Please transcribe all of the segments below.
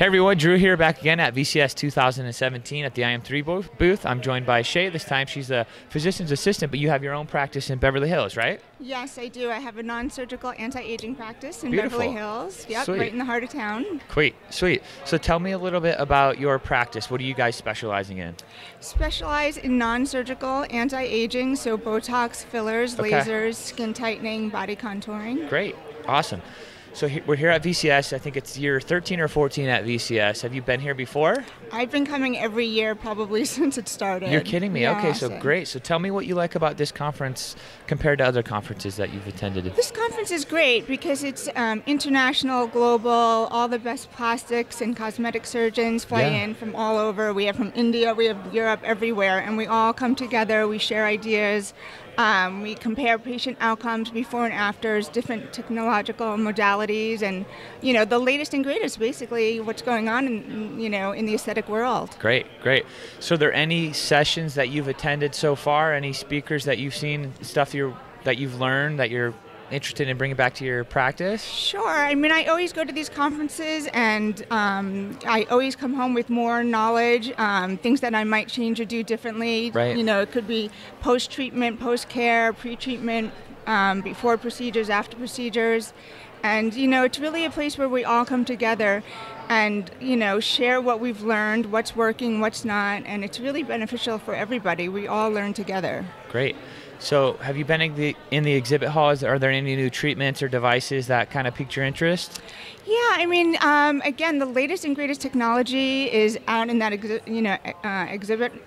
Hey everyone, Drew here back again at VCS 2017 at the IM3 booth. I'm joined by Shay. This time she's a physician's assistant, but you have your own practice in Beverly Hills, right? Yes, I do. I have a non-surgical anti-aging practice in Beverly Hills. Yep, sweet. Right in the heart of town. Sweet. So tell me a little bit about your practice. What are you guys specializing in? Specialize in non-surgical anti-aging, so Botox, fillers, lasers, skin tightening, body contouring. Great. Awesome. So we're here at VCS. I think it's year 13 or 14 at VCS. Have you been here before? I've been coming every year probably since it started. You're kidding me. Yeah, okay, so great. So tell me what you like about this conference compared to other conferences that you've attended. This conference is great because it's international, global, all the best plastics and cosmetic surgeons fly in from all over. We have from India, we have Europe, everywhere, and we all come together, we share ideas. We compare patient outcomes, before and afters, different technological modalities, and the latest and greatest, basically what's going on in, in the aesthetic world. Great. So are there any sessions that you've attended so far, any speakers that you've seen, stuff that you've learned that you're interested in bringing back to your practice? Sure. I mean, I always go to these conferences and I always come home with more knowledge, things that I might change or do differently. Right. It could be post-treatment, post-care, pre-treatment, before procedures, after procedures. And, it's really a place where we all come together and, share what we've learned, what's working, what's not, and it's really beneficial for everybody. We all learn together. Great. So have you been in the exhibit halls? Are there any new treatments or devices that kind of piqued your interest? Yeah, I mean, again, the latest and greatest technology is out in that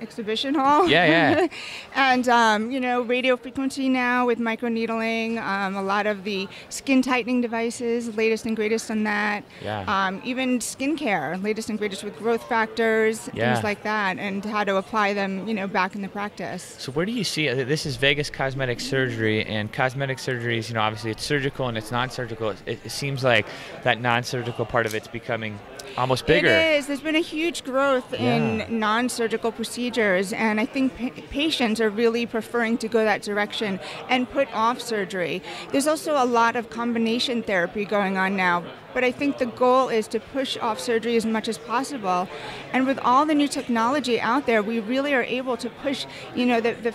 exhibition hall. Yeah. And radio frequency now with microneedling, a lot of the skin tightening devices, latest and greatest on that. Yeah. Even skincare, latest and greatest with growth factors, things like that, and how to apply them, back in the practice. So where do you see it? This is Vegas Cosmetic Surgery, and cosmetic surgery is, obviously it's surgical and it's non-surgical. It seems like that non-surgical part of it's becoming almost bigger. It is. There's been a huge growth in non-surgical procedures, and I think patients are really preferring to go that direction and put off surgery. There's also a lot of combination therapy going on now, but I think the goal is to push off surgery as much as possible. And with all the new technology out there, we really are able to push, the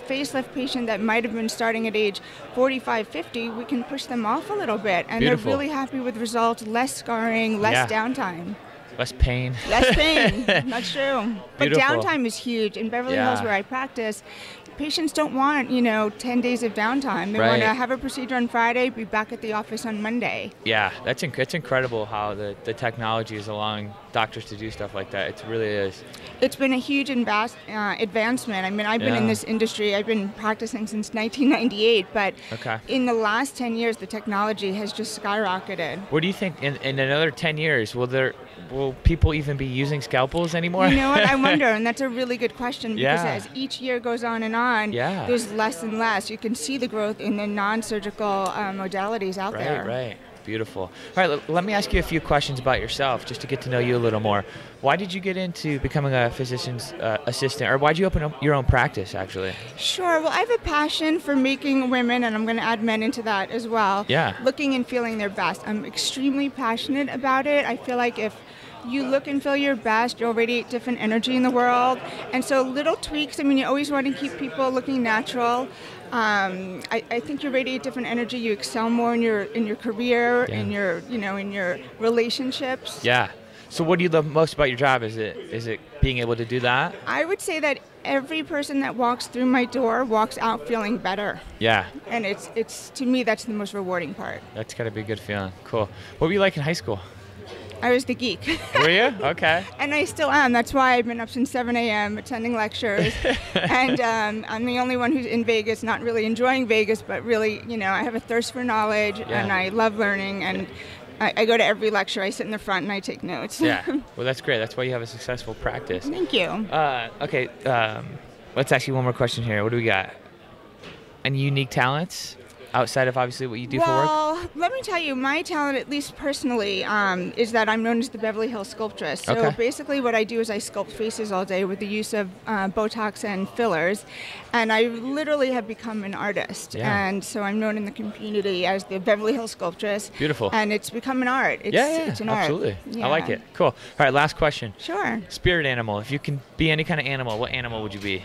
facelift patient that might have been starting at age 45, 50, we can push them off a little bit. And they're really happy with results, less scarring, less downtime. Less pain. Less pain. That's true. But downtime is huge. In Beverly Hills, where I practice, patients don't want, 10 days of downtime. They want to have a procedure on Friday, be back at the office on Monday. Yeah, that's incredible how the technology is allowing doctors to do stuff like that. It really is. It's been a huge advancement. I mean, I've been in this industry, I've been practicing since 1998, but in the last 10 years, the technology has just skyrocketed. What do you think, in another 10 years, will people even be using scalpels anymore? You know what, I wonder, and that's a really good question, because as each year goes on and on, there's less and less. You can see the growth in the non-surgical modalities out there. Right. Beautiful. All right, let me ask you a few questions about yourself just to get to know you a little more. Why did you get into becoming a physician's assistant, or why did you open up your own practice, actually? Sure. Well, I have a passion for making women, and I'm going to add men into that as well, looking and feeling their best. I'm extremely passionate about it. I feel like if you look and feel your best, you'll radiate different energy in the world. And so little tweaks, I mean, you always want to keep people looking natural. I think you radiate different energy. You excel more in your career, in your in your relationships. Yeah. So what do you love most about your job? Is it being able to do that? I would say that every person that walks through my door walks out feeling better. Yeah. And it's to me, that's the most rewarding part. That's gotta be a good feeling. Cool. What were you like in high school? I was the geek. Were you? Okay. And I still am. That's why I've been up since 7 a.m. attending lectures. And I'm the only one who's in Vegas, not really enjoying Vegas, but really, I have a thirst for knowledge, and I love learning, and I go to every lecture. I sit in the front and I take notes. Yeah. Well, that's great. That's why you have a successful practice. Thank you. Okay. Let's ask you one more question here. What do we got? Any unique talents outside of, obviously, what you do for work? let me tell you, my talent, at least personally, is that I'm known as the Beverly Hills sculptress. So basically what I do is I sculpt faces all day with the use of Botox and fillers. And I literally have become an artist. Yeah. And so I'm known in the community as the Beverly Hills sculptress. Beautiful. And it's become an art. It's, it's an absolutely. Art. Absolutely. Yeah. I like it. Cool. All right, last question. Sure. Spirit animal. If you can be any kind of animal, what animal would you be?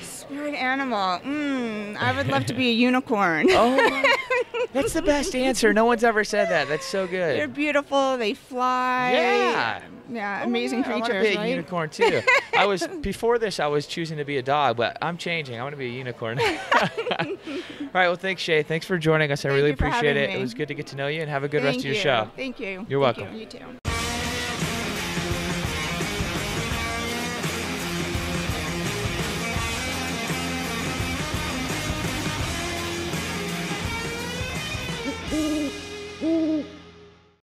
Spirit animal. I would love to be a unicorn. Oh, that's the best answer. No one's ever said that. That's so good. They're beautiful. They fly. Yeah. Yeah, amazing creatures. I want to be a unicorn too. I was before this. I was choosing to be a dog, but I'm changing. I want to be a unicorn. All right. Well, thanks, Shay. Thanks for joining us. I really appreciate it. It was good to get to know you, and have a good rest of your show. Thank you. You're welcome. You too.